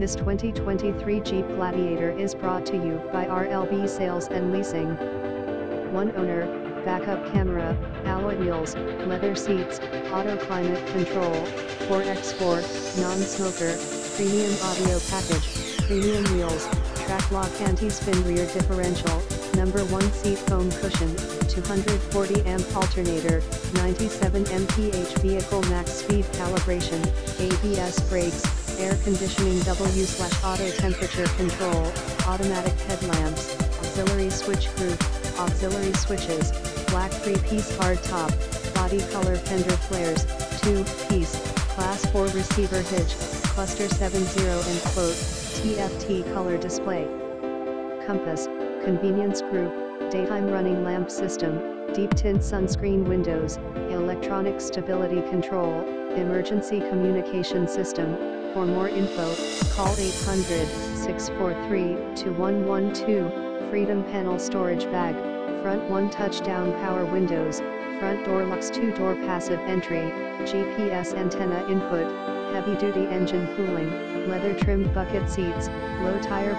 This 2023 Jeep Gladiator is brought to you by RLB Sales and Leasing. One owner, backup camera, alloy wheels, leather seats, auto climate control, 4x4, non-smoker, premium audio package, premium wheels, track lock anti-spin rear differential, #1 seat foam cushion, 240 amp alternator, 97 mph vehicle max speed calibration, ABS brakes, air conditioning W/auto temperature control, automatic headlamps, auxiliary switch roof, auxiliary switches, black 3-piece hardtop, body color fender flares, 2-piece, class 4 receiver hitch, cluster 70 and float, TFT color display. Compass, convenience group, daytime running lamp system, deep tint sunscreen windows, electronic stability control, emergency communication system. For more info, call 800-643-2112, Freedom Panel Storage Bag, Front 1 Touchdown Power Windows, Front Door Lux 2-Door Passive Entry, GPS Antenna Input, Heavy Duty Engine Cooling, Leather Trimmed Bucket Seats, Low Tire